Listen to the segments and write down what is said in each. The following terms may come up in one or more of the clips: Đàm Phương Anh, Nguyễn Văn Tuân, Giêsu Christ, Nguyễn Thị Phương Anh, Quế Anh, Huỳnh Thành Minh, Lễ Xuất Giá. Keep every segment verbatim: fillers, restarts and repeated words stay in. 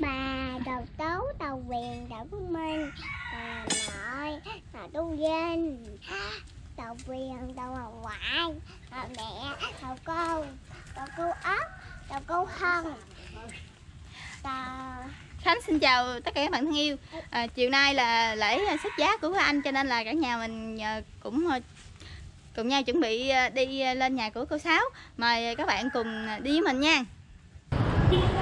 bà đầu tấu đầu quyền đầu minh bà nội bà tu dinh đầu quyền đầu hồng ngoại đầu mẹ đầu cô đầu cô ốc đầu cô hân đầu... Khánh xin chào tất cả các bạn thân yêu. À, chiều nay là lễ sách giá của Quế Anh cho nên là cả nhà mình cũng cùng nhau chuẩn bị đi lên nhà của cô Sáu. Mời các bạn cùng đi với mình nha.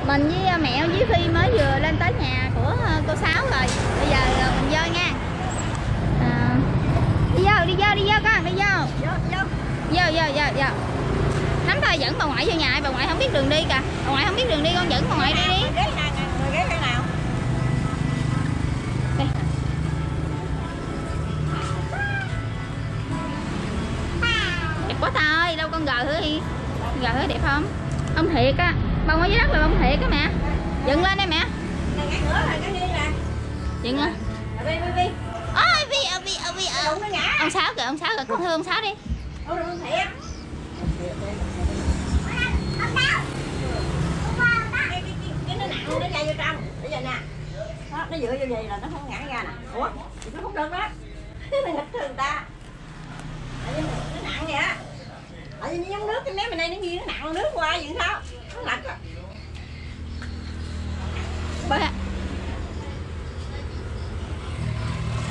Mình với mẹ với Phi mới vừa lên tới nhà của cô Sáu rồi. Bây giờ mình vô nha. À, đi vô, đi vô, đi vô con, đi vô. Vô, vô. Vô, vô, vô, vô. Nắm tay dẫn bà ngoại vô nhà, bà ngoại không biết đường đi kìa. Bà ngoại không biết đường đi, con dẫn bà ngoại đi đi. Người ghé cái nào? Đây. Đẹp quá trời, đâu con gờ hứa đi. Gờ hứa đẹp không? Ông thiệt á. Bông ở dưới đất là bông thiệt á mẹ. Dựng lên đây mẹ. Cái nữa là cái đi nè. Dựng lên. Đi đi đi. Ôi vi à vi à vi à. Ông Sáu kìa, ông Sáu kìa, con thương ông Sáu đi. Ông thương thiệt. Ông Sáu. Cái nó nặng nó nhai vô trong. Bây giờ nè. Đó, nó dựa vô vậy là nó không ngã ra nè. Ủa, thì nó không đơn đó. Nó nghịch thường ta. Nó nặng vậy á. Ở dưới giống nước cái mé bên đây nó như nó nặng nước qua vậy sao? Nó lạnh rồi.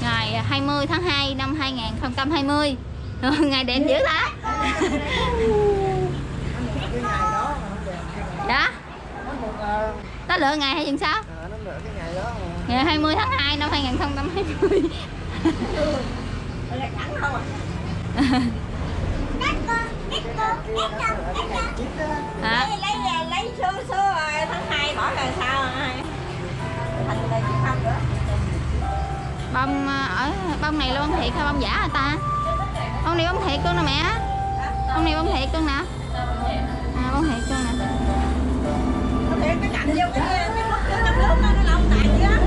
Ngày hai mươi tháng hai năm hai nghìn không trăm hai mươi. Ngày đêm dữ ta. Đó. Nó lựa ngày hay sao? À, nó lựa cái ngày đó mà. Ngày hai mươi tháng hai năm hai nghìn không trăm hai mươi. À. Lấy lấy lấy số số tháng hai bỏ rồi sao rồi. Bông ở bông này là bông thiệt hay bông giả hả ta? Bông này bông thiệt luôn nè mẹ. Bông này bông thiệt luôn nè. À, bông thiệt luôn nè. Cái cạnh vô cái cái nước nó nó lông tàn dữ lắm.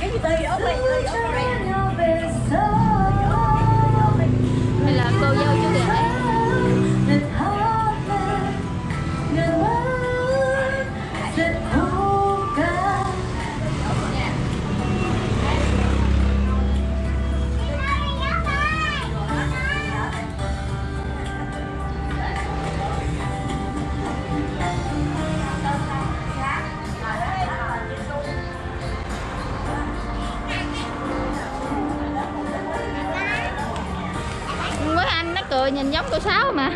Cái gì đây? Ốp này, ốp này. Đây là cô dâu chú rể. Nhìn giống cô Sáu mà.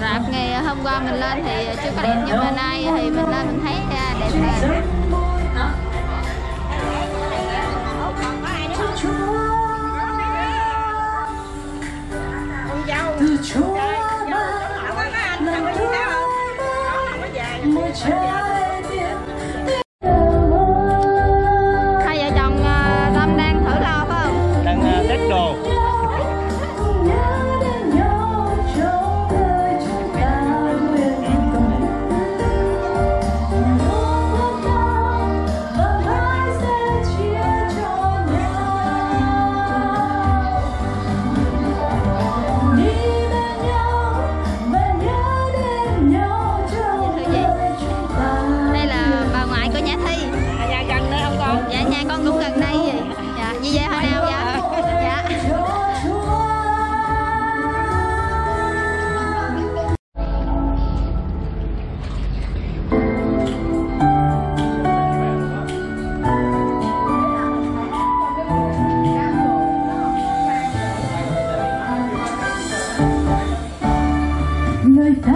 Rạp ngày hôm qua mình lên thì chưa có đẹp nhưng mà nay thì mình lên mình thấy đẹp rồi. Hai vợ chồng Tâm đang thử lo phải không? Đang test đồ. Hãy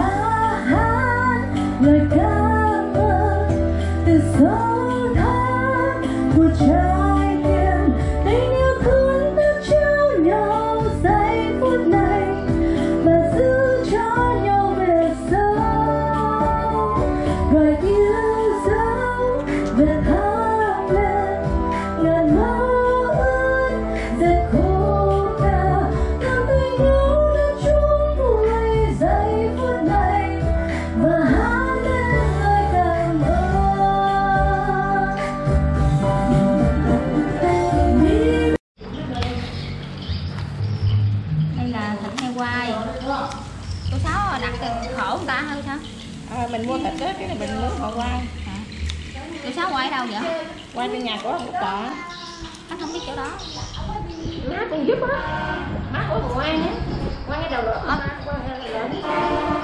subscribe cho kênh Quế Anh. ăn hoài. Cô Sáu đặt từ khổ người ta hơn sao? À, mình mua thịt á, cái này mình nướng họ quay. Cô Sáu quay đâu vậy? Quay bên nhà của ông Út Cọ. Anh không biết chỗ đó. Má con giúp á. Má của cô An á. Quay ngay đầu lửa.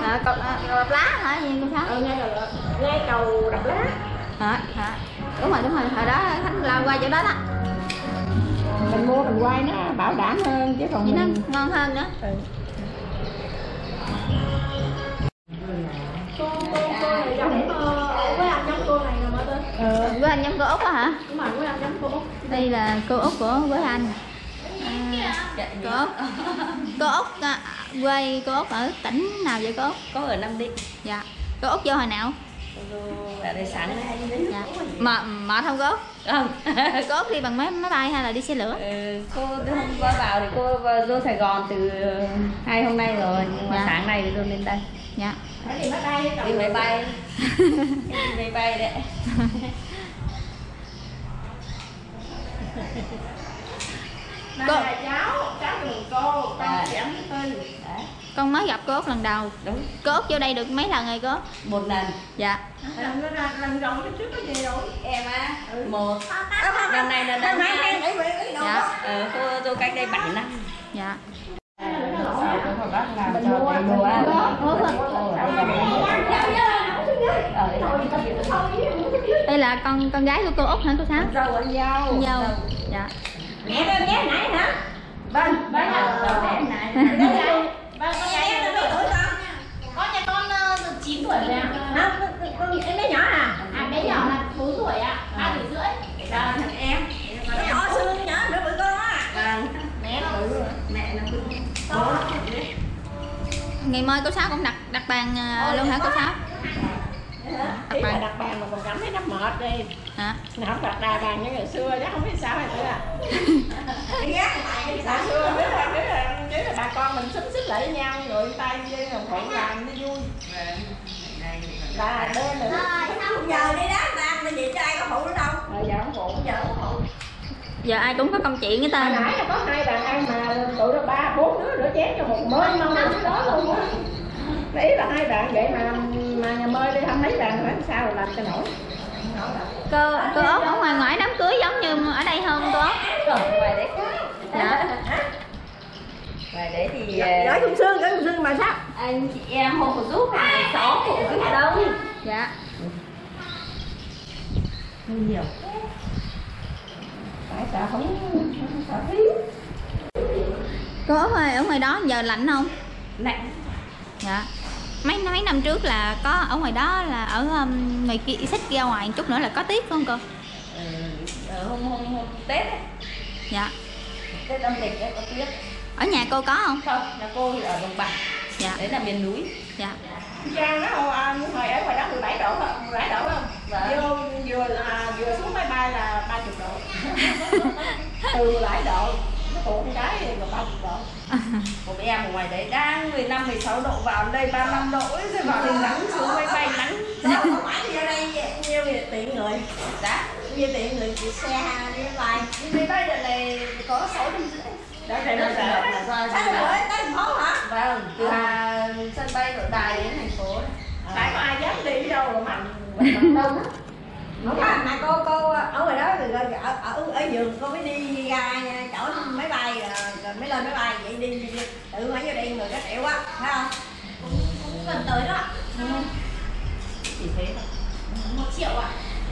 À, cầu đập lá hả? Gì cô Sáu? Ừ, ngay đầu lửa. Ngay cầu đập lá. Hả? Hả? Đúng rồi, đúng rồi. Hồi đó Khánh lao qua chỗ đó đó. Mình mua mình quay nó bảo đảm hơn chứ còn mình... nó ngon hơn nữa. Ừ. Quế Anh giống cô Út á hả? Đúng rồi, Quế Anh giống cô Út. Đây là cô Út của Quế Anh. À, cô Út. Cô Út à, quê cô Út ở tỉnh nào vậy cô Út? Có ở Nam Định. Dạ. Cô Út vô hồi nào? Cô ở đây sáng nay. Dạ. Mệt mệt không cô Út? Không. Cô Út đi bằng máy máy bay hay là đi xe lửa? Ừ, cô hôm qua vào thì cô vô Sài Gòn từ hai hôm nay rồi, nhưng mà dạ. Sáng nay thì luôn lên đây. Dạ. Đi máy bay. Đi máy bay. Đi máy bay đấy. Cô... Là cháu, cháu cùng cô, con à. Giảm tin. Con mới gặp cô Út lần đầu. Đúng. Cô Út vô đây được mấy lần rồi cô? Một lần. Dạ. Lần nó ra lần đầu trước có gì rồi? Em á. Ừ. Một. Lần này là lần hai. Dạ. Ờ, cô tôi cách đây bảy năm. Dạ. Mình mua mình mua. Đây là con con gái của cô Út hả cô Sáu? Dâu anh dâu. Dâu. Dạ. Mẹ con bé nãy hả? Vâng, bé nãy. Vâng, con bé nó tuổi con. Có nhà con chín tuổi rồi ạ. Con bé nhỏ à? À bé nhỏ là bốn tuổi ạ. ba tuổi rưỡi. Dạ thằng em. Nó nhỏ xương nhá, nó với con á. Vâng. Mẹ rồi. Mẹ nó cũng. Ngày mai cô Sáu cũng đặt đặt bàn luôn hả cô Sáu? Đặt bàn đặt bàn mà còn cảm thấy nó mệt đi. Hả? Nó không đặt đa bàn như ngày xưa chứ không biết sao nữa à. Ngày xưa biết là biết là biết là bà con mình xúm xích lại với nhau rồi tay với rồi gọn gàng nó vui. Bà đơn rồi. Thôi giờ đi đá bàn mình vậy cho ai có phụ nữa không? Rồi giờ không phụ, giờ không phụ. Giờ ai cũng có công chuyện cái tên. Hồi nãy là có hai bàn ăn mà tụi nó ba bốn đứa nữa chén cho một mới mong đứa đó luôn á. Ý là hai bạn vậy mà mà nhà mơi đi thăm mấy bạn hỏi sao là làm cho nổi. Cô cô Út ở ngoài ngoại đám cưới giống như ở đây hơn cô Út. Ngoài đấy. Dạ. Ngoài đấy thì nói chung xương, nói chung xương mà sao? Anh chị em hôn một giúp hàng xóm phụ giúp đông. Dạ. Không nhiều. Tại sao không không sợ thiếu. Cô Út ơi, ở ngoài đó giờ lạnh không? Lạnh. Dạ. Mấy mấy năm trước là có ở ngoài đó là ở um, ngoài kia xích ra ngoài chút nữa là có tiếp không cô? Ừ, hôm hôm hôm Tết ấy. Dạ. Tết âm lịch có tiếp. Ở nhà cô có không? Không, là cô thì ở đồng bằng. Dạ. Đấy là miền núi. Dạ. Trang nó hồi ở ngoài đó mười bảy độ không? mười bảy độ không? Dạ. Vô vừa là vừa xuống máy bay là ba mươi độ. Từ mười bảy độ. Con cái là ba mươi độ. Một em ở ngoài đấy đang mười lăm mười sáu độ vào đây ba mươi lăm độ rồi vào mình nắng xuống máy bay nắng. Sao không phải thì ở đây nhiều việc tiện người. Dạ, nhiều tiện người chỉ xe đi bay. Đi máy bay đợt này có sáu trăm rưỡi. Đó là nó là do sao rồi tới thành phố hả? Vâng, từ sân bay Nội Bài đến thành phố. Tại có ai dám đi đâu mà mạnh đông. Mà mà cô cô ở ngoài đó rồi ở ở ở giường cô mới đi ra chỗ máy bay rồi mới lên máy bay vậy đi, đi, đi. Tự hỏi vô đi người nó tiểu quá phải không? Cũng gần tới đó. Ừ. Chỉ thế thôi. Một triệu ạ.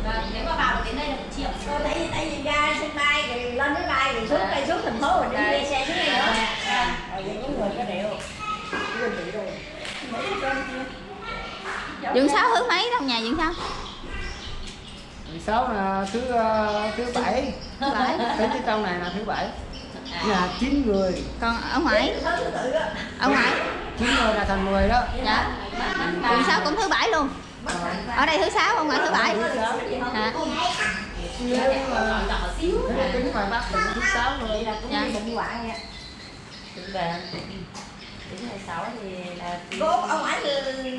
Và nếu mà vào đến đây là một triệu. Cô thấy tại vì ra sân bay rồi lên máy bay rồi xuống cây xuống thành phố rồi đi đây, xe xuống đây nữa. À, rồi vậy những người nó đều. Người bị rồi. Dưỡng Sáu hướng mấy trong nhà Dưỡng Sáu? Số là thứ uh, thứ bảy, thứ bảy. Đến cái trong này là thứ bảy, là chín người. Còn ở ngoài, ở ngoài chín người là thành mười đó. Dạ. Thứ sáu cũng thứ bảy luôn. Ở đây thứ sáu, ở ngoài thứ bảy. Hả? Tính ngoài Bắc thì thứ sáu người là cũng bệnh hoạn nha. Sáu thì là cô ông ấy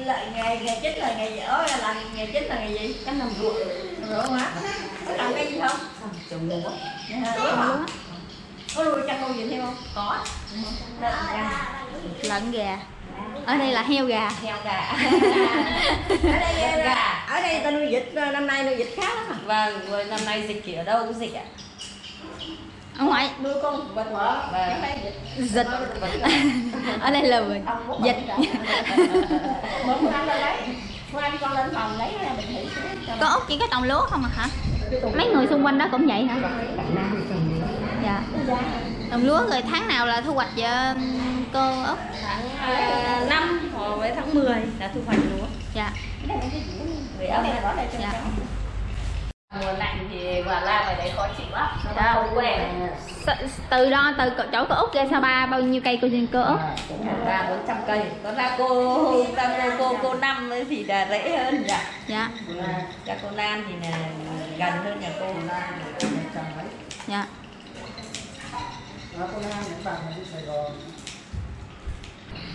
là ngày ngày chính là ngày dở là ngày chính là ngày gì? Cái làm ruộng ruộng hả? Có làm cái gì không? Trồng lúa. Có nuôi chăn nuôi gì thêm không? Có. Lợn gà. lợn gà. Ở đây là heo gà. Heo gà. Ở đây heo gà. Ở đây ta nuôi vịt, năm nay nuôi vịt khá lắm à. Vâng, năm nay dịch thì ở đâu cũng dịch ạ. À? Ở ngoài nuôi con vịt mở. Vâng. Dịch. Ở đây là vịt. Dịch. Bữa ăn lên lấy. Bữa ăn con lên phòng lấy ra bình thủy. Có Út chỉ có trồng lúa không à hả? Mấy người xung quanh đó cũng vậy hả? Dạ. Trồng lúa rồi tháng nào là thu hoạch vậy? Cô Úc tháng uh, năm hoặc với tháng mười là thu hoạch lúa. Dạ. Người ốc này bỏ lại cho cháu. Mùa lạnh thì quả la ngoài đấy khó chịu lắm. Dạ. Từ đó từ chỗ cô Úc ra Sa Pa bao nhiêu cây cô cô Úc? Ba bốn trăm cây. Có ra cô ra cô cô cô Năm thì là dễ hơn nhỉ. Dạ. Ra cô Nam thì là gần hơn nhà cô. Dạ. Cô Nam những bạn ở Sài Gòn.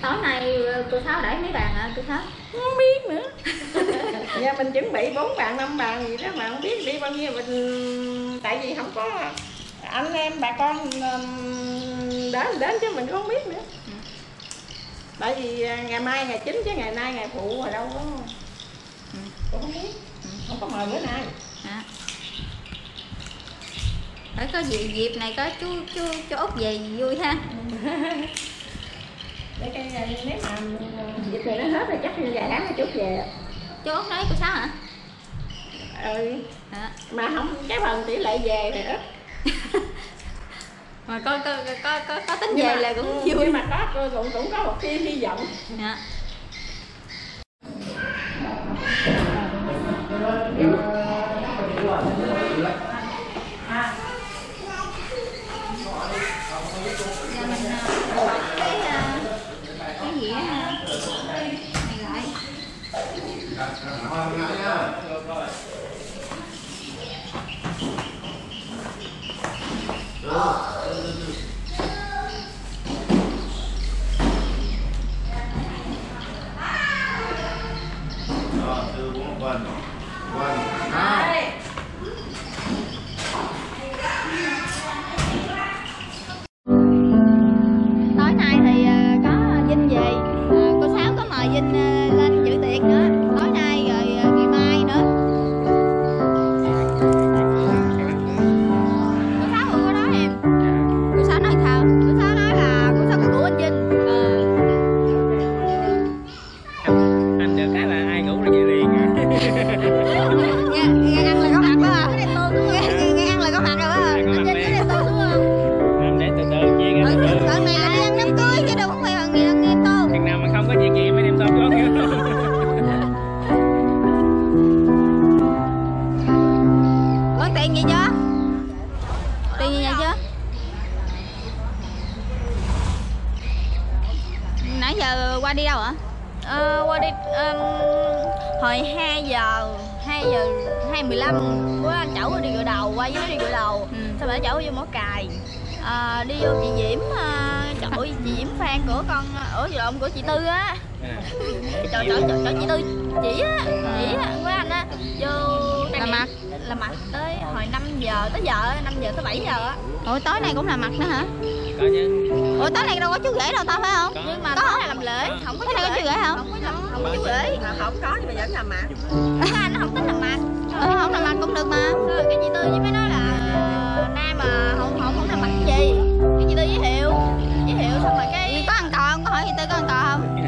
Tối nay cô Sáu đẩy mấy bàn ạ, à, cô Sáu? Không biết nữa. Dạ mình chuẩn bị bốn bàn, năm bàn gì đó mà không biết đi bao nhiêu mình. Tại vì không có anh em bà con đến đến chứ mình không biết nữa. Tại vì ngày mai ngày chín chứ ngày nay ngày phụ hồi đâu có. Cũng không biết, không có mời bữa nay. À. Phải có dịp dịp này có chú chú chú Út về vui ha. Để cái nếu mà dịch này nó hết rồi chắc vài tháng là chú về. Chú Út nói cô Sáu hả? Ừ. À. Mà không cái bằng tỷ lệ về thì ít. Mà coi có có có, có tính nhưng về mà, là cũng vui nhưng mà có cô cũng cũng có một tia hy vọng. Dạ. Của chị Tư á, chào chào chào chị Tư, chị á, chị á, Quế Anh á, vô làm mặt, làm mặt tới hồi năm giờ tới giờ, năm giờ tới bảy giờ á. Ủa tối nay cũng làm mặt nữa hả? Có chứ. Ủa tối nay đâu có chú rể đâu ta phải không? Có. Nhưng mà có không? Là làm lễ, có. Không có chú rể không? Không có, không có chú rể, không có nhưng mà vẫn làm mặt. Quế Anh không tính làm mặt, ừ, không làm mặt cũng được mà. Rồi cái chị Tư với mấy đó là nay mà không không không làm mặt cái gì, cái chị Tư giới thiệu, giới thiệu xong rồi cái. Con có hỏi chị Tư có ăn cò không?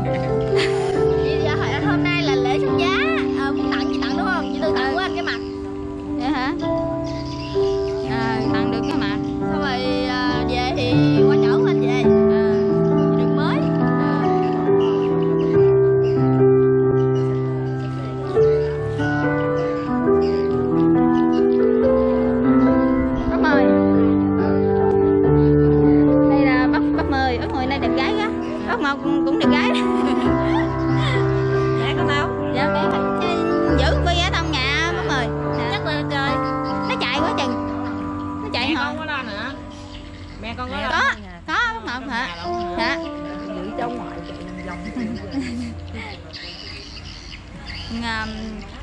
Chị Tư hỏi anh hôm nay là lễ xuất giá, à, cũng tặng chị tặng đúng không? Chị Tư tặng ừ. Của anh cái mặt. Vậy hả? À, tặng được cái mặt. Xong rồi à, về thì qua chỗ của anh về. À, đường mới. À. Bắp mười. Đây là bắp bắp mười, bắp mười này đẹp gái á. Bác Mộc cũng đẹp gái. Dạ con tao. Dạ bé giữ con bé trong nhà bác ơi. Dạ. Chắc là trời. Nó chạy quá chừng. Nó chạy mẹ con có lo nữa. Mẹ con có lo. Có, có bác Mộc hả? Dạ. Giữ cháu ngoại chạy vòng.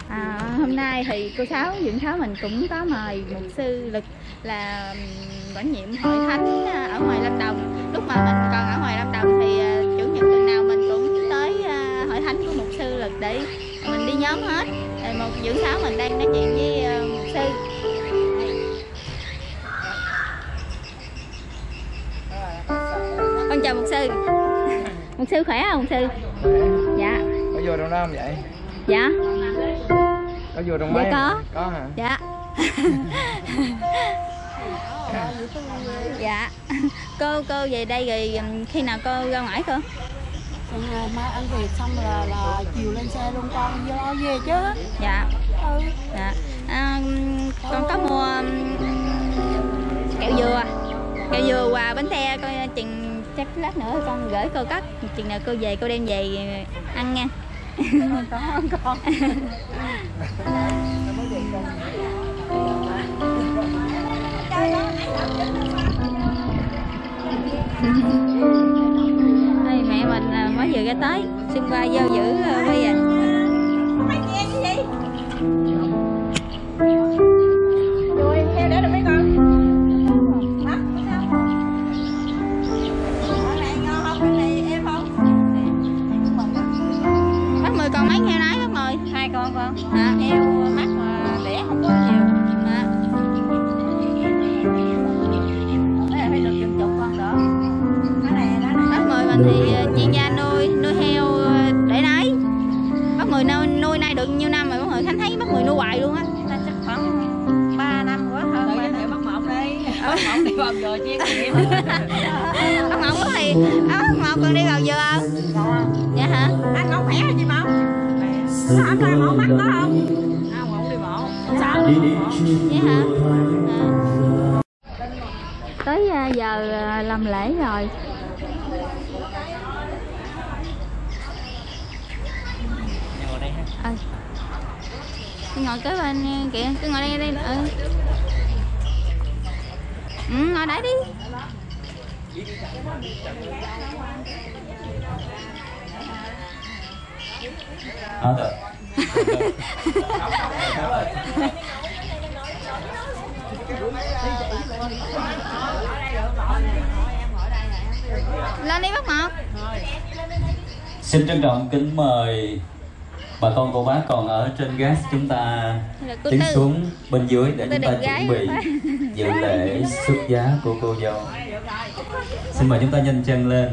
À, hôm nay thì cô Sáu, Dưỡng Sáu mình cũng có mời một sư Lực là quản nhiệm hội thánh ở ngoài Lâm Đồng. Lúc mà mình còn ở ngoài Lâm Đồng thì chủ nhật nhóm hết. Rồi một dưỡng Sáu mình đang nói chuyện với uh, mục sư. Con chào mục sư. Mục sư khỏe không mục sư? Dạ. Có vô trong đó không vậy? Dạ. Có vô trong máy? Dạ có. Có hả? Dạ. Dạ. Cô cô về đây rồi khi nào cô ra ngoài cô? Rồi mai ăn về xong là, là chiều lên xe luôn con lo về chứ. Dạ. Ừ. Dạ. À, con có mua kẹo dừa, kẹo dừa quà bánh xe coi chừng chắc lát nữa con gửi cô cất, chừng nào cô về cô đem về ăn nha. Có không con? Đây, mẹ mình là mới vừa ra tới, xin qua giao giữ quay à. Thì chuyên gia nuôi nuôi heo để đấy. Bác Mười nuôi, nuôi nay được nhiêu năm rồi bác Mười? Khánh thấy bác Mười nuôi hoài luôn á. Chắc khoảng ba năm quá hơn. Giới thiệu bác Mộc đi. Bác Mộc đi vào dừa chuyên nghiệp. Bác Mộc có thì à, bác Mộc còn đi vào dừa không? Dạ hả? Anh có khỏe hả chị Mộc? Sao hôm nay mổ mắt có không? À, không đi mổ. Sao đi mổ? Dạ hả? À. Tới giờ làm lễ rồi. À, cứ ngồi kế bên kìa, cứ ngồi đây đây. Ừ. Ừ, ngồi đấy đi. Lên đi bác Mộc. Xin trân trọng kính mời bà con cô bác còn ở trên gas chúng ta tiến xuống bên dưới để chúng ta chuẩn bị dự lễ xuất giá của cô dâu. Xin mời chúng ta nhanh chân lên.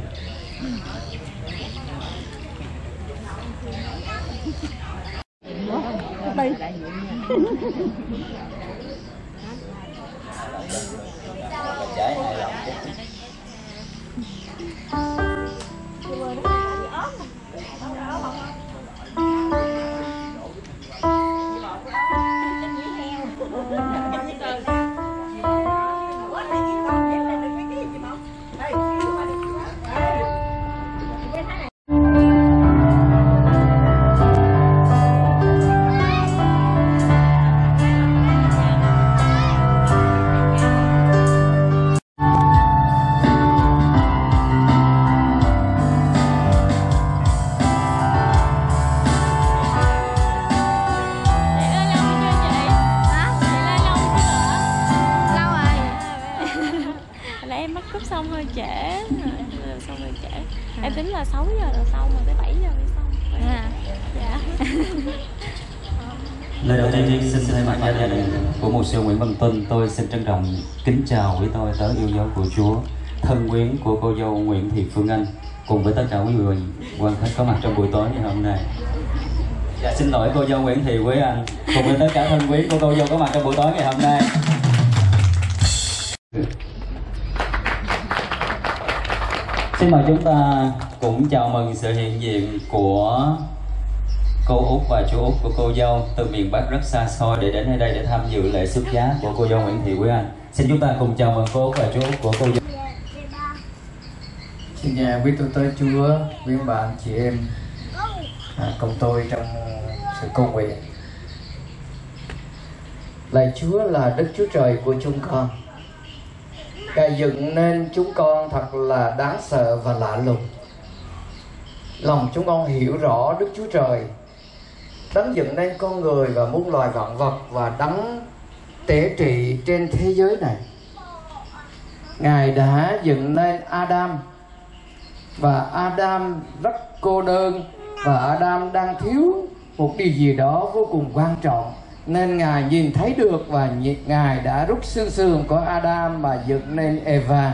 Lời đầu tiên xin thay mặt gia đình của mục sư Nguyễn Văn Tuân, tôi xin trân trọng kính chào quý tôi tới yêu dấu của Chúa, thân quyến của cô dâu Nguyễn Thị Phương Anh cùng với tất cả quý người quan khách có mặt trong buổi tối ngày hôm nay. Dạ, xin lỗi cô dâu Nguyễn Thị Quế Anh cùng với tất cả thân quyến của cô dâu có mặt trong buổi tối ngày hôm nay. Xin mời chúng ta cũng chào mừng sự hiện diện của cô út và chú út của cô dâu từ miền Bắc rất xa xôi để đến nơi đây để tham dự lễ xuất giá của cô dâu Nguyễn Thị Quế Anh. Xin chúng ta cùng chào mừng cô út và chú út của cô dâu. Xin chào quý tôi tới Chúa, quý ông bà anh chị em à, cùng tôi trong sự công nguyện. Lạy Chúa là Đức Chúa Trời của chúng con, cài dựng nên chúng con thật là đáng sợ và lạ lùng. Lòng chúng con hiểu rõ Đức Chúa Trời đánh dựng nên con người và muôn loài vạn vật và đấng tế trị trên thế giới này. Ngài đã dựng nên Adam và Adam rất cô đơn và Adam đang thiếu một điều gì đó vô cùng quan trọng, nên Ngài nhìn thấy được và Ngài đã rút xương sườn của Adam mà dựng nên Eva,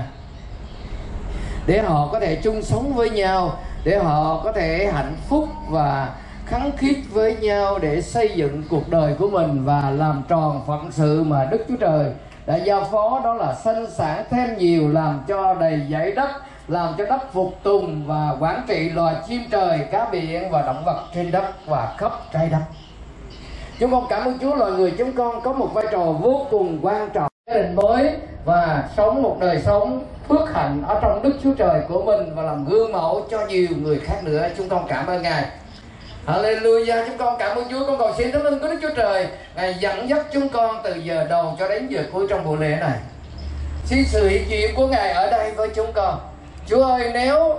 để họ có thể chung sống với nhau, để họ có thể hạnh phúc và khăng khít với nhau, để xây dựng cuộc đời của mình và làm tròn phận sự mà Đức Chúa Trời đã giao phó, đó là sanh sản thêm nhiều, làm cho đầy dãy đất, làm cho đất phục tùng và quản trị loài chim trời, cá biển và động vật trên đất và khắp trái đất. Chúng con cảm ơn Chúa, loài người chúng con có một vai trò vô cùng quan trọng gia đình mới và sống một đời sống phước hạnh ở trong Đức Chúa Trời của mình và làm gương mẫu cho nhiều người khác nữa. Chúng con cảm ơn Ngài. Hallelujah, chúng con cảm ơn Chúa. Con còn xin cảm ơn của Đức Chúa Trời, Ngài dẫn dắt chúng con từ giờ đầu cho đến giờ cuối trong buổi lễ này. Xin sự hiện diện của Ngài ở đây với chúng con. Chúa ơi, nếu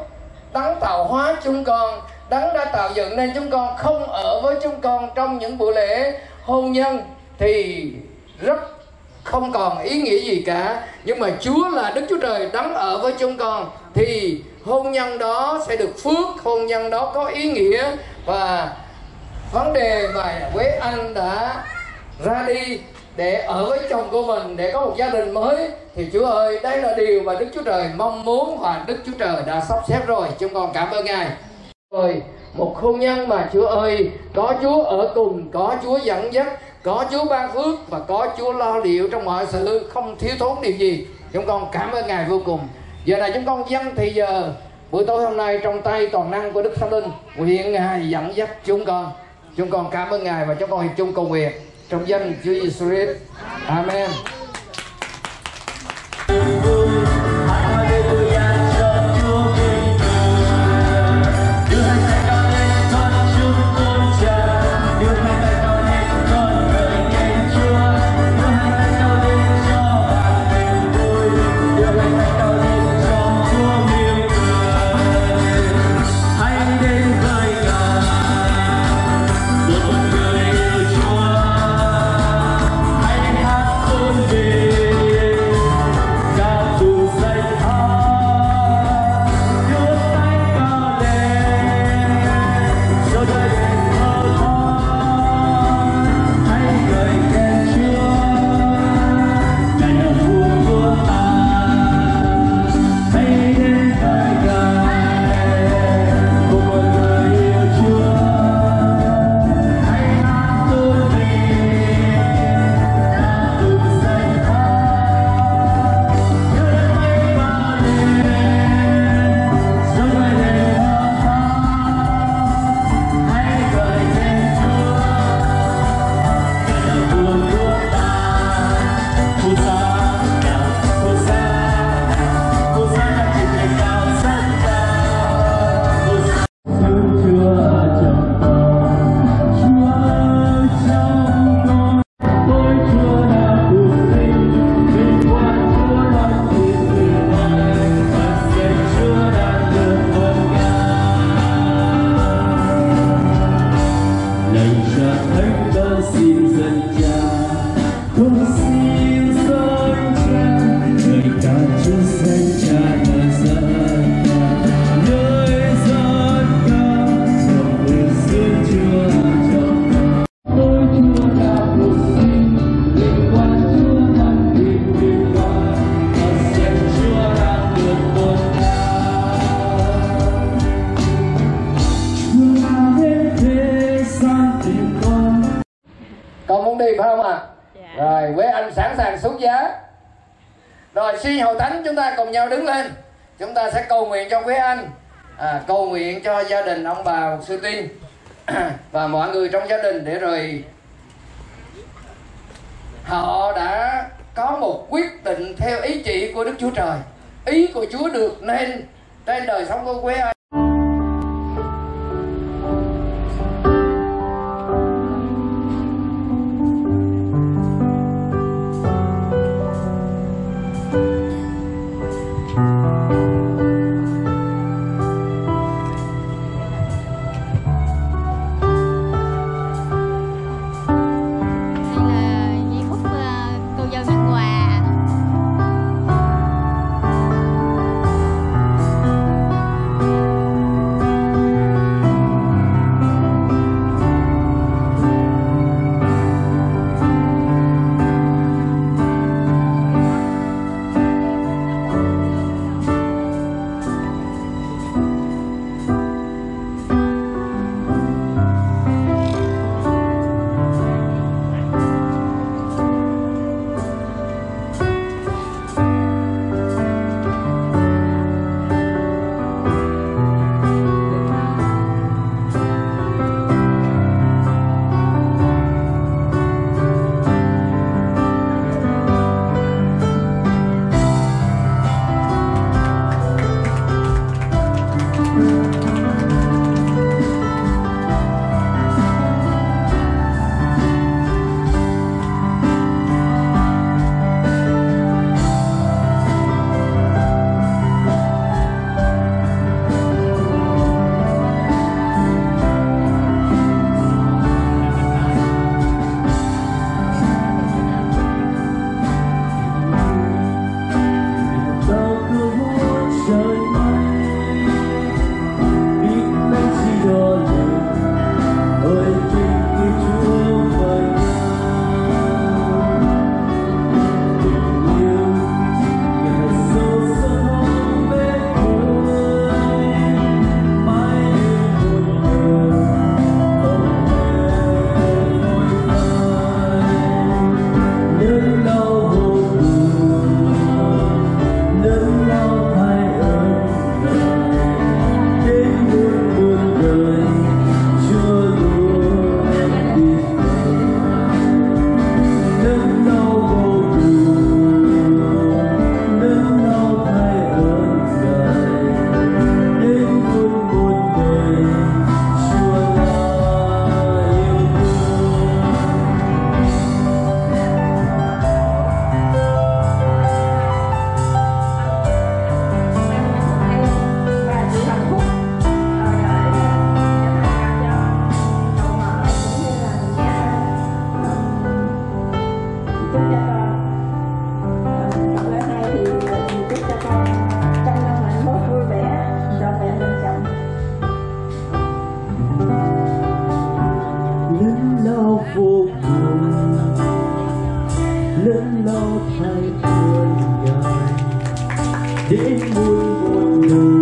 Đấng tạo hóa chúng con, Đấng đã tạo dựng nên chúng con không ở với chúng con trong những buổi lễ hôn nhân thì rất không còn ý nghĩa gì cả. Nhưng mà Chúa là Đức Chúa Trời, Đấng ở với chúng con thì hôn nhân đó sẽ được phước, hôn nhân đó có ý nghĩa. Và vấn đề mà Quế Anh đã ra đi để ở với chồng của mình, để có một gia đình mới, thì Chúa ơi, đây là điều mà Đức Chúa Trời mong muốn và Đức Chúa Trời đã sắp xếp rồi. Chúng con cảm ơn Ngài. Rồi, một hôn nhân mà Chúa ơi, có Chúa ở cùng, có Chúa dẫn dắt, có Chúa ban phước và có Chúa lo liệu trong mọi sự, không thiếu thốn điều gì. Chúng con cảm ơn Ngài vô cùng. Giờ này chúng con dâng thì giờ buổi tối hôm nay trong tay toàn năng của Đức Thánh Linh, nguyện Ngài dẫn dắt chúng con. Chúng con cảm ơn Ngài và chúng con hiệp chung cầu nguyện trong danh Chúa Giêsu Christ. Amen. Gia đình ông bà một sư Tin và mọi người trong gia đình, để rồi họ đã có một quyết định theo ý chỉ của Đức Chúa Trời, ý của Chúa được nên trên đời sống của Quế Anh. Thank you. vô cùng lớn lao thay đời ngài đến muôn muôn đời.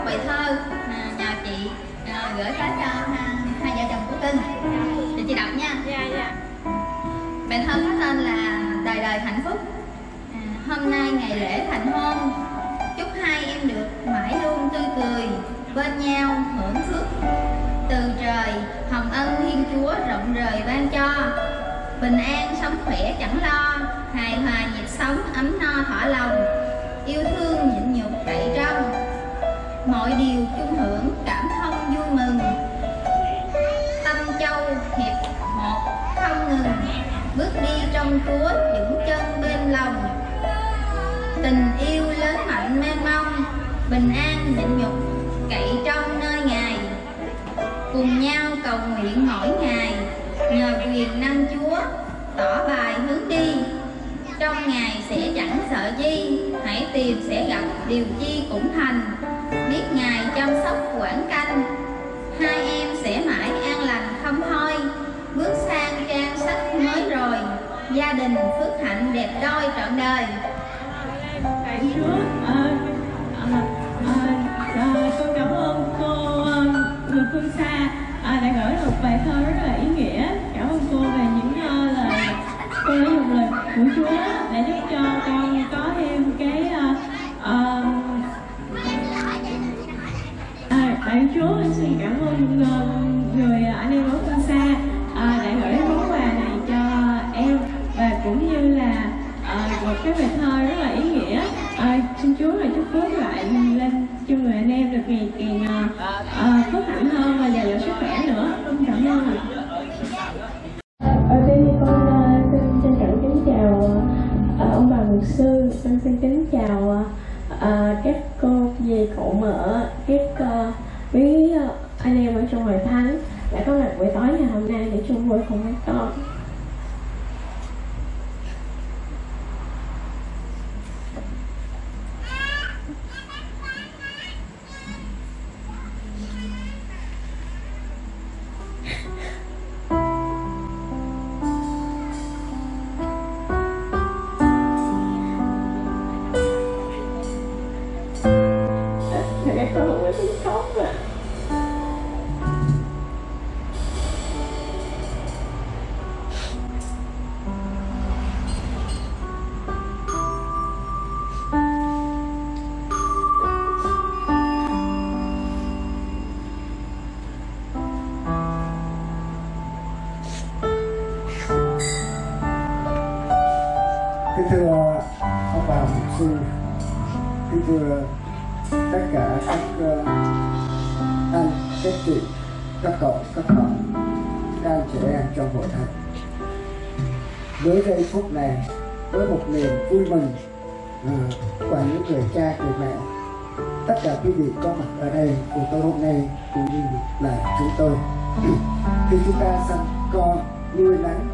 Bài thơ có tên là Đời đời hạnh phúc. À, hôm nay ngày lễ thành hôn, chúc hai em được mãi luôn tươi cười, bên nhau hưởng phước từ trời, hồng ân Thiên Chúa rộng rời ban cho. Bình an sống khỏe chẳng lo, hài hòa nhịp sống ấm no thỏa lòng, yêu thương nhịn nhục cậy trong, mọi điều chung hưởng cảm thông vui mừng. Tâm châu hiệp một không ngừng, bước đi trong Chúa vững chân bên lòng. Tình yêu lớn mạnh mênh mông, bình an nhịn nhục cậy trong nơi Ngài. Cùng nhau cầu nguyện mỗi ngày, nhờ quyền năng Chúa tỏ bài hướng đi. Trong Ngài sẽ chẳng sợ chi, hãy tìm sẽ gặp điều chi cũng thành. Biết Ngài chăm sóc quản canh, hai em sẽ mãi an lành không thôi. Bước sang trang sách mới rồi, gia đình phước hạnh đẹp đôi trọn đời. Thầy Chúa ơi, con cảm ơn cô người phương xa đã gửi một bài thơ rất là ý nghĩa. Cảm ơn cô về những lời cô nói, một lời của Chúa để giúp cho con có thêm cái thầy Chúa. Xin cảm ơn người anh em ở phương xa đã gửi món quà này cho em, và cũng như là uh, một cái bài thơ rất là ý nghĩa. Uh, xin Chúa là chúc phước lại lên cho người anh em được ngày càng uh, phước hạnh hơn và dành lại sức khỏe nữa. Cũng cảm ơn ạ. Đầu tiên con uh, xin trân trọng kính chào uh, ông bà mục sư, con xin kính chào uh, các cô dì cậu mợ, các uh, quý uh, anh em ở trong hội thánh đã có mặt buổi tối ngày hôm nay để chung vui cùng các con. Các anh, các chị, các cậu, các bạn đang trẻ em trong hội thánh. Với giây phút này, với một niềm vui mừng à, của những người cha, người mẹ, tất cả quý vị có mặt ở đây của tôi hôm nay cũng như là chúng tôi. Khi chúng ta sanh con nuôi nắng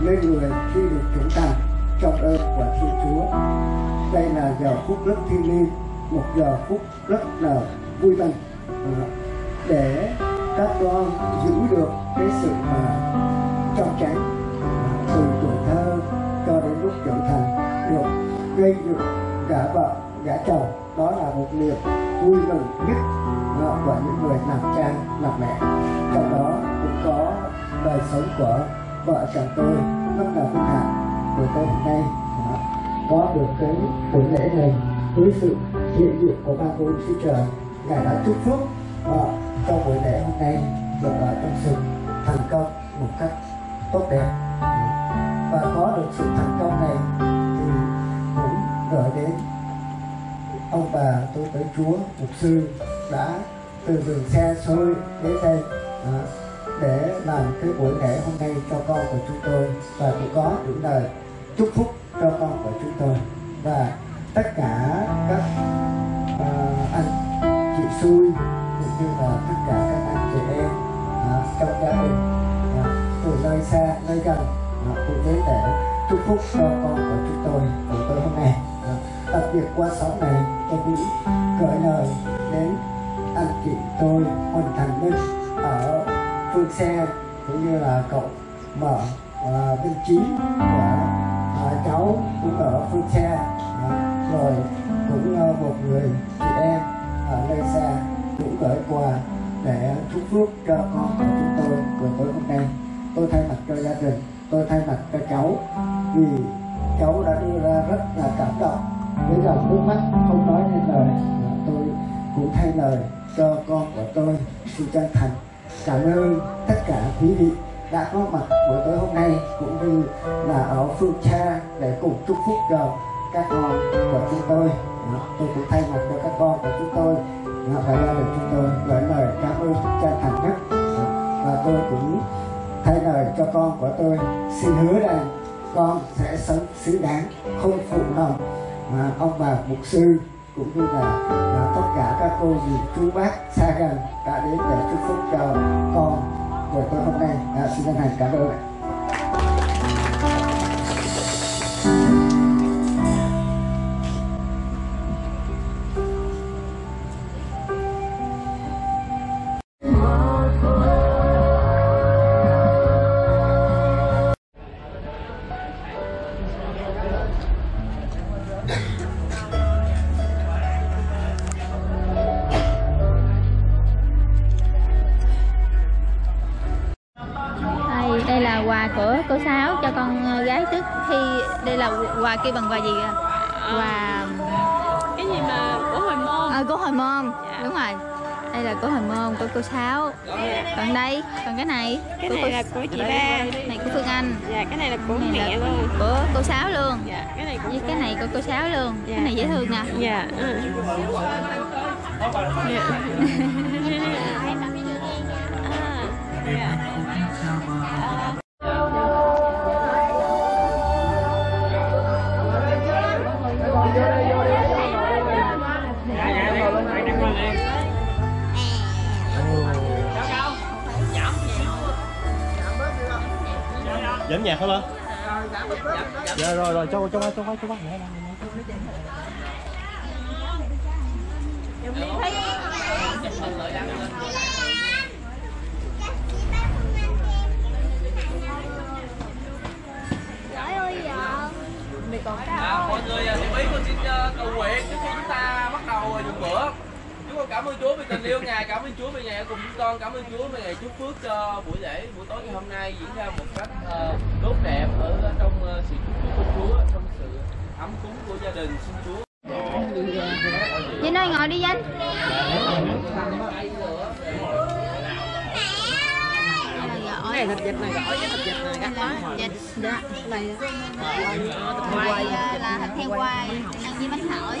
nên người khi được chúng ta trong ơn của Thiên Chúa. Đây là giờ phút rất thiêng liêng, một giờ phút rất là vui mừng à, để các con giữ được cái sự mà trong trắng từ tuổi thơ cho đến lúc trưởng thành, được gây dựng cả vợ gã chồng. Đó là một niềm vui mừng nhất của những người làm cha làm mẹ. Trong đó cũng có đời sống của vợ chồng tôi rất là vinh hạnh của tôi hôm nay đó, có được cái buổi lễ này với sự hiện diện của ba ngôi Chúa Trời. Ngài đã chúc phúc đó, cho buổi lễ hôm nay được ở trong sự thành công một cách tốt đẹp. Và có được sự thành công này thì cũng gửi đến ông bà tôi tới Chúa, mục sư đã từ đường xe xôi đến đây đó, để làm cái buổi lễ hôm nay cho con của chúng tôi, và cũng có những lời chúc phúc cho con của chúng tôi. Và tất cả các uh, anh chị xui cũng như là tất cả các anh chị em đó, trong gia đình đó, từ nơi xa nơi gần cũng đến để chúc phúc cho con của chúng tôi của tôi hôm nay. Đặc biệt qua sóng này tôi cũng gửi lời đến anh chị tôi Huỳnh Thành Minh ở Phương Xe, cũng như là cậu Mở Vinh Chí của à, cháu cũng ở Phương Xe à, rồi cũng uh, một người chị em ở nơi xa cũng gửi quà để chúc phúc cho con của chúng tôi của tôi hôm nay. Tôi thay mặt cho gia đình, tôi thay mặt cho cháu, vì cháu đã đưa ra rất là cảm động với dòng nước mắt không nói nên lời. Tôi cũng thay lời cho con của tôi xin chân thành cảm ơn tất cả quý vị đã có mặt buổi tối hôm nay, cũng như là ở Phương Cha để cùng chúc phúc cho các con của chúng tôi. Tôi cũng thay mặt cho các con của chúng tôi và gia đình chúng tôi gửi lời cảm ơn chân thành nhất. Và tôi cũng thay lời cho con của tôi xin hứa rằng con sẽ sống xứng đáng, không phụ lòng mà ông bà mục sư cũng như là, là tất cả các cô dì chú bác xa gần đã đến để chúc phúc cho con của tôi hôm nay. À, xin chân thành cảm ơn. Đây là quà của cô Sáu cho con gái trước khi. Đây là quà kia bằng quà gì à? Quà cái gì mà của hồi môn. Ờ à, của hồi môn. Dạ. Đúng rồi. Đây là của hồi môn của cô Sáu. Còn đây, còn cái này, cái của này cô... là của chị Ba. Này của Phương Anh. Dạ, cái này là của này mẹ là luôn. Của cô Sáu luôn. Dạ, cái này của với cái này của cô Sáu luôn. Dạ. Cái này dễ thương nè. Dạ. Ừ. Dạ. Giảm nhạc không ạ? Dạ rồi rồi cho cho cho cho bác mẹ nè. À, mọi người thiện ý con xin cầu nguyện trước khi chúng ta bắt đầu dùng bữa. Chúng con cảm ơn Chúa vì tình yêu Ngài, cảm ơn Chúa vì Ngài đã cùng chúng con, cảm ơn Chúa vì Ngài chúc phước cho buổi lễ buổi tối ngày hôm nay diễn ra một cách uh, tốt đẹp ở trong uh, sự chúc phúc của Chúa, trong sự ấm cúng của gia đình. Xin Chúa. Vinh ơi ngồi đi Vinh. Cái này thịt vịt này gỏi với thịt vịt này gắt quá. Vịt. Dạ. Này quay là thịt heo quay ăn với bánh hỏi.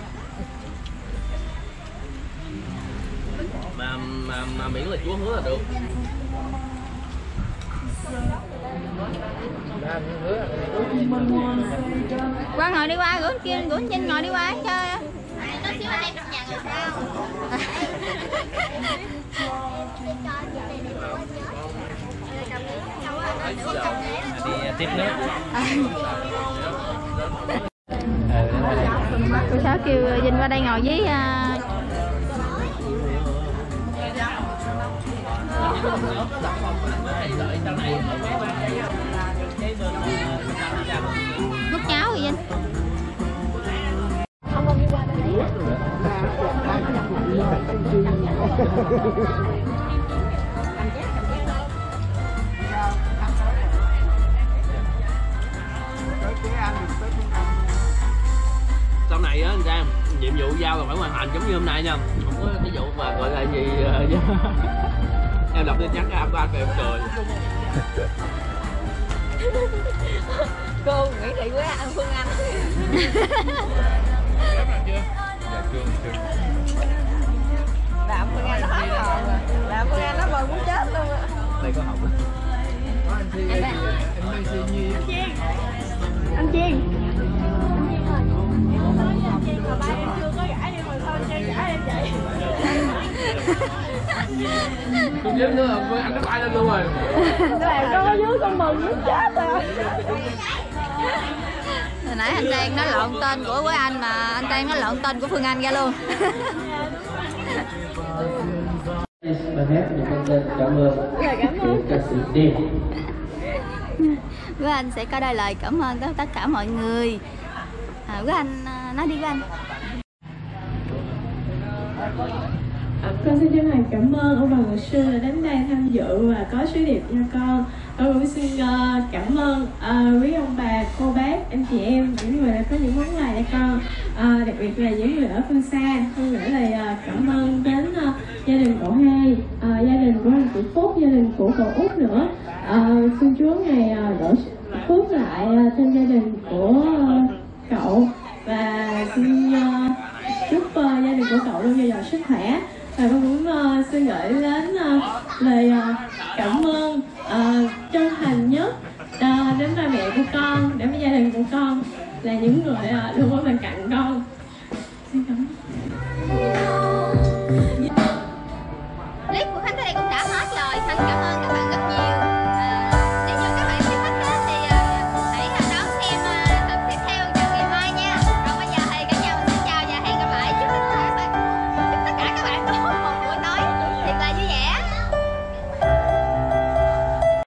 Mà, mà, mà miễn là Chúa hứa là được. Qua ngồi đi qua, gửi kia, gửi Trinh ngồi đi qua chơi. Nói xíu anh em trong nhà người sao? Đi tiếp nữa. Cô Sáu kêu Vinh qua đây ngồi với. Nước cháo gì Vinh? Sau này á, người ta nhiệm vụ giao là phải hoàn thành giống như hôm nay nha, không có cái vụ mà gọi là gì. Em đọc tin nhắn cái anh về em cười. Cô Nguyễn Thị Quế Anh Phương Anh. Đáp nào chưa? Dạ chưa, chưa. Đàm Phương Anh nó hết hồn rồi. Đàm Phương Anh nó mời muốn chết luôn á. Đây có học á. Có anh Thi, anh Thi Nhi. Anh Chiên. Anh Chiên. Anh Chiên mà ba em chưa có gãi nhưng mà thôi chơi gãi em vậy. Con dính nữa rồi, anh nó bay lên luôn rồi. Đàn có dưới con mừng nó chết rồi. Hồi nãy anh Lan nói lộn tên của Quế Anh mà anh Lan nói lộn tên của Phương Anh ra luôn. Bài hát được mang tên Cảm ơn của ca sĩ Đêm. Quế Anh sẽ có đôi lời cảm ơn tới tất cả mọi người. À, Quế Anh nói đi Quế Anh. Con xin chân thành cảm ơn ông bà luật sư đã đến đây tham dự và có sứ điệp cho con. Con cũng xin cảm ơn uh, quý ông bà, cô bác, anh chị em, những người đã có những món quà cho con, uh, đặc biệt là những người ở phương xa. Con gửi lời uh, cảm ơn đến uh, gia đình cậu Hai, uh, gia đình của anh Cụ Phúc, gia đình của cậu Út nữa. Uh, xin Chúa ngày uh, đổ phước lại uh, trên gia đình của uh, cậu và xin uh, chúc uh, gia đình của cậu luôn dồi dào sức khỏe. Và con muốn uh, xin gửi đến uh, lời uh, cảm ơn uh, chân thành nhất uh, đến ba mẹ của con, đến với gia đình của con là những người uh, luôn ở bên cạnh con